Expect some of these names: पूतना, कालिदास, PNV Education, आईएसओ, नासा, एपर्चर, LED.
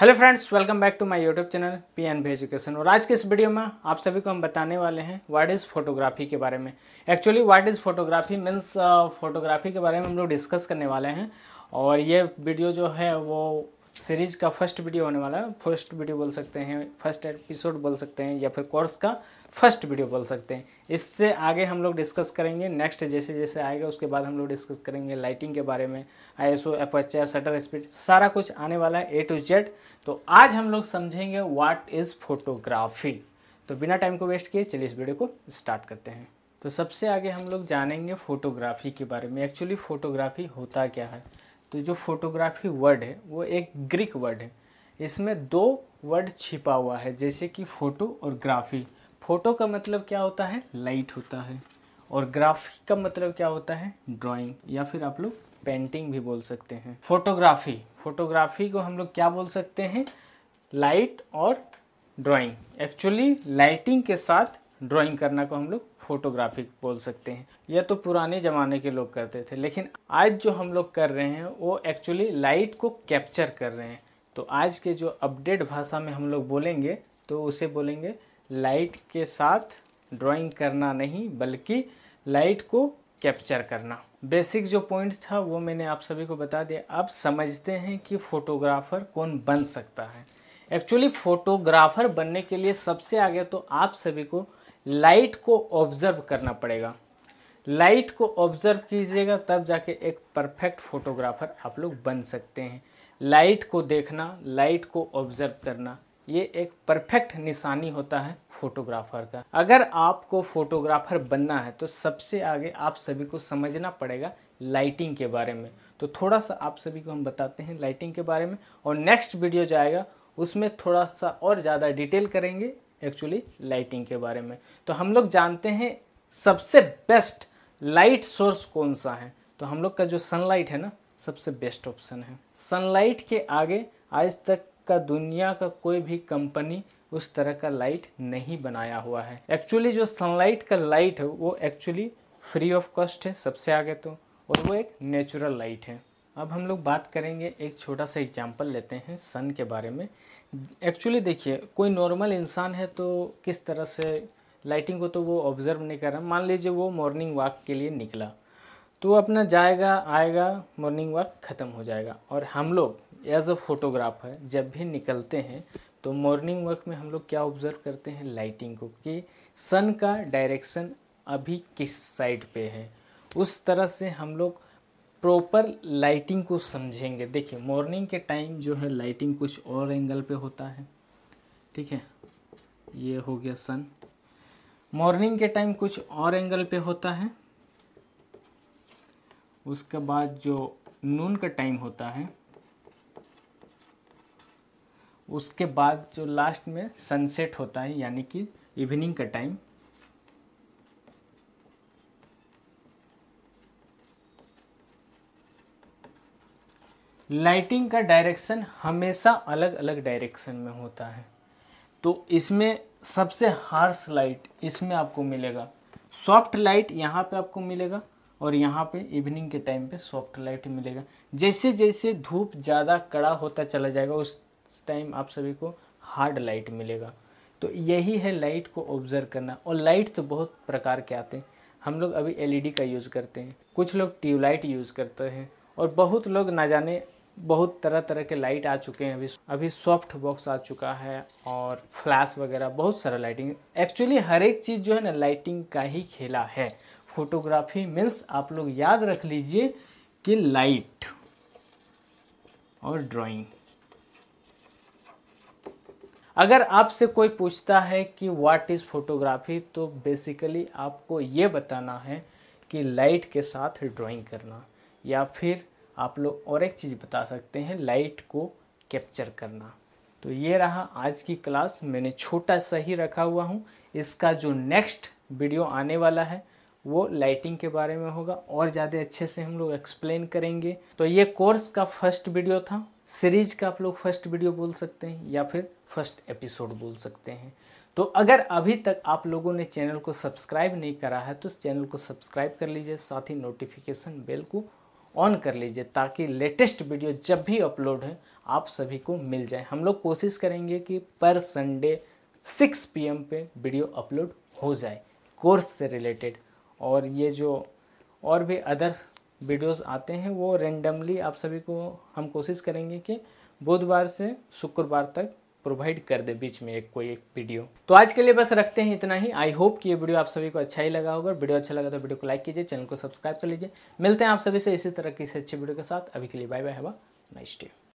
Hello friends, welcome back to my YouTube channel PNV education. और आज के इस वीडियो में आप सभी को हम बताने वाले हैं व्हाट इज़ फोटोग्राफी के बारे में। Actually what is photography means photography के बारे में हम लोग डिस्कस करने वाले हैं। और ये वीडियो जो है वो सीरीज़ का फर्स्ट वीडियो होने वाला है। फर्स्ट वीडियो बोल सकते हैं, फर्स्ट एपिसोड बोल सकते हैं, या फिर कोर्स का फर्स्ट वीडियो बोल सकते हैं। इससे आगे हम लोग डिस्कस करेंगे, नेक्स्ट जैसे जैसे आएगा उसके बाद हम लोग डिस्कस करेंगे लाइटिंग के बारे में, आईएसओ, एपर्चर, शटर स्पीड, सारा कुछ आने वाला है A to Z। तो आज हम लोग समझेंगे व्हाट इज़ फोटोग्राफी। तो बिना टाइम को वेस्ट किए चलिए इस वीडियो को स्टार्ट करते हैं। तो सबसे आगे हम लोग जानेंगे फ़ोटोग्राफी के बारे में, एक्चुअली फ़ोटोग्राफी होता क्या है। तो जो फोटोग्राफी वर्ड है वो एक ग्रीक वर्ड है। इसमें दो वर्ड छिपा हुआ है, जैसे कि फ़ोटो और ग्राफी। फ़ोटो का मतलब क्या होता है? लाइट होता है। और ग्राफी का मतलब क्या होता है? ड्राइंग, या फिर आप लोग पेंटिंग भी बोल सकते हैं। फोटोग्राफी को हम लोग क्या बोल सकते हैं? लाइट और ड्राइंग। एक्चुअली लाइटिंग के साथ ड्राइंग करना को हम लोग फोटोग्राफी बोल सकते हैं। यह तो पुराने ज़माने के लोग करते थे, लेकिन आज जो हम लोग कर रहे हैं वो एक्चुअली लाइट को कैप्चर कर रहे हैं। तो आज के जो अपडेट भाषा में हम लोग बोलेंगे तो उसे बोलेंगे लाइट के साथ ड्राइंग करना नहीं, बल्कि लाइट को कैप्चर करना। बेसिक जो पॉइंट था वो मैंने आप सभी को बता दिया। अब समझते हैं कि फोटोग्राफर कौन बन सकता है। एक्चुअली फोटोग्राफर बनने के लिए सबसे आगे तो आप सभी को लाइट को ऑब्जर्व करना पड़ेगा। लाइट को ऑब्जर्व कीजिएगा तब जाके एक परफेक्ट फोटोग्राफर आप लोग बन सकते हैं। लाइट को देखना, लाइट को ऑब्जर्व करना, ये एक परफेक्ट निशानी होता है फोटोग्राफर का। अगर आपको फोटोग्राफर बनना है तो सबसे आगे आप सभी को समझना पड़ेगा लाइटिंग के बारे में। तो थोड़ा सा आप सभी को हम बताते हैं लाइटिंग के बारे में, और नेक्स्ट वीडियो जो आएगा उसमें थोड़ा सा और ज़्यादा डिटेल करेंगे एक्चुअली लाइटिंग के बारे में। तो हम लोग जानते हैं सबसे बेस्ट लाइट सोर्स कौन सा है। तो हम लोग का जो सनलाइट है ना, सबसे बेस्ट ऑप्शन है। सनलाइट के आगे आज तक का दुनिया का कोई भी कंपनी उस तरह का लाइट नहीं बनाया हुआ है। एक्चुअली जो सनलाइट का लाइट है वो एक्चुअली फ्री ऑफ कॉस्ट है सबसे आगे तो, और वो एक नेचुरल लाइट है। अब हम लोग बात करेंगे, एक छोटा सा एग्जांपल लेते हैं सन के बारे में। एक्चुअली देखिए, कोई नॉर्मल इंसान है तो किस तरह से लाइटिंग को तो वो ऑब्जर्व नहीं कर रहा। मान लीजिए वो मॉर्निंग वॉक के लिए निकला तो अपना जाएगा आएगा, मॉर्निंग वॉक ख़त्म हो जाएगा। और हम लोग एज अ फोटोग्राफर जब भी निकलते हैं तो मॉर्निंग वॉक में हम लोग क्या ऑब्जर्व करते हैं? लाइटिंग को, कि सन का डायरेक्शन अभी किस साइड पे है। उस तरह से हम लोग प्रॉपर लाइटिंग को समझेंगे। देखिए, मॉर्निंग के टाइम जो है लाइटिंग कुछ और एंगल पे होता है, ठीक है। ये हो गया सन, मॉर्निंग के टाइम कुछ और एंगल पे होता है। उसके बाद जो नून का टाइम होता है, उसके बाद जो लास्ट में सनसेट होता है, यानी कि इवनिंग का टाइम, लाइटिंग का डायरेक्शन हमेशा अलग अलग डायरेक्शन में होता है। तो इसमें सबसे हार्श लाइट इसमें आपको मिलेगा, सॉफ्ट लाइट यहाँ पे आपको मिलेगा, और यहाँ पे इवनिंग के टाइम पे सॉफ्ट लाइट मिलेगा। जैसे जैसे धूप ज़्यादा कड़ा होता चला जाएगा उस टाइम आप सभी को हार्ड लाइट मिलेगा। तो यही है लाइट को ऑब्जर्व करना। और लाइट तो बहुत प्रकार के आते हैं। हम लोग अभी LED का यूज़ करते हैं, कुछ लोग ट्यूबलाइट यूज़ करते हैं, और बहुत लोग ना जाने बहुत तरह तरह के लाइट आ चुके हैं। अभी सॉफ्ट बॉक्स आ चुका है और फ्लैश वगैरह, बहुत सारा लाइटिंग। एक्चुअली हर एक चीज़ जो है ना लाइटिंग का ही खेला है। फोटोग्राफी मीन्स आप लोग याद रख लीजिए कि लाइट और ड्राइंग। अगर आपसे कोई पूछता है कि व्हाट इज़ फोटोग्राफी, तो बेसिकली आपको ये बताना है कि लाइट के साथ ड्राइंग करना, या फिर आप लोग और एक चीज़ बता सकते हैं, लाइट को कैप्चर करना। तो ये रहा आज की क्लास, मैंने छोटा सा ही रखा हुआ हूँ। इसका जो नेक्स्ट वीडियो आने वाला है वो लाइटिंग के बारे में होगा, और ज़्यादा अच्छे से हम लोग एक्सप्लेन करेंगे। तो ये कोर्स का फर्स्ट वीडियो था, सीरीज़ का आप लोग फर्स्ट वीडियो बोल सकते हैं, या फिर फर्स्ट एपिसोड बोल सकते हैं। तो अगर अभी तक आप लोगों ने चैनल को सब्सक्राइब नहीं करा है तो चैनल को सब्सक्राइब कर लीजिए, साथ ही नोटिफिकेशन बेल को ऑन कर लीजिए, ताकि लेटेस्ट वीडियो जब भी अपलोड है आप सभी को मिल जाए। हम लोग कोशिश करेंगे कि पर संडे 6 PM पे वीडियो अपलोड हो जाए कोर्स से रिलेटेड। और ये जो और भी अदर वीडियोस आते हैं वो रेंडमली आप सभी को हम कोशिश करेंगे कि बुधवार से शुक्रवार तक प्रोवाइड कर दे, बीच में एक कोई एक वीडियो। तो आज के लिए बस रखते हैं इतना ही। आई होप कि ये वीडियो आप सभी को अच्छा ही लगा होगा। वीडियो अच्छा लगा तो वीडियो को लाइक कीजिए, चैनल को सब्सक्राइब कर लीजिए। मिलते हैं आप सभी से इसी तरह की अच्छी वीडियो के साथ। अभी के लिए bye bye, have a nice day.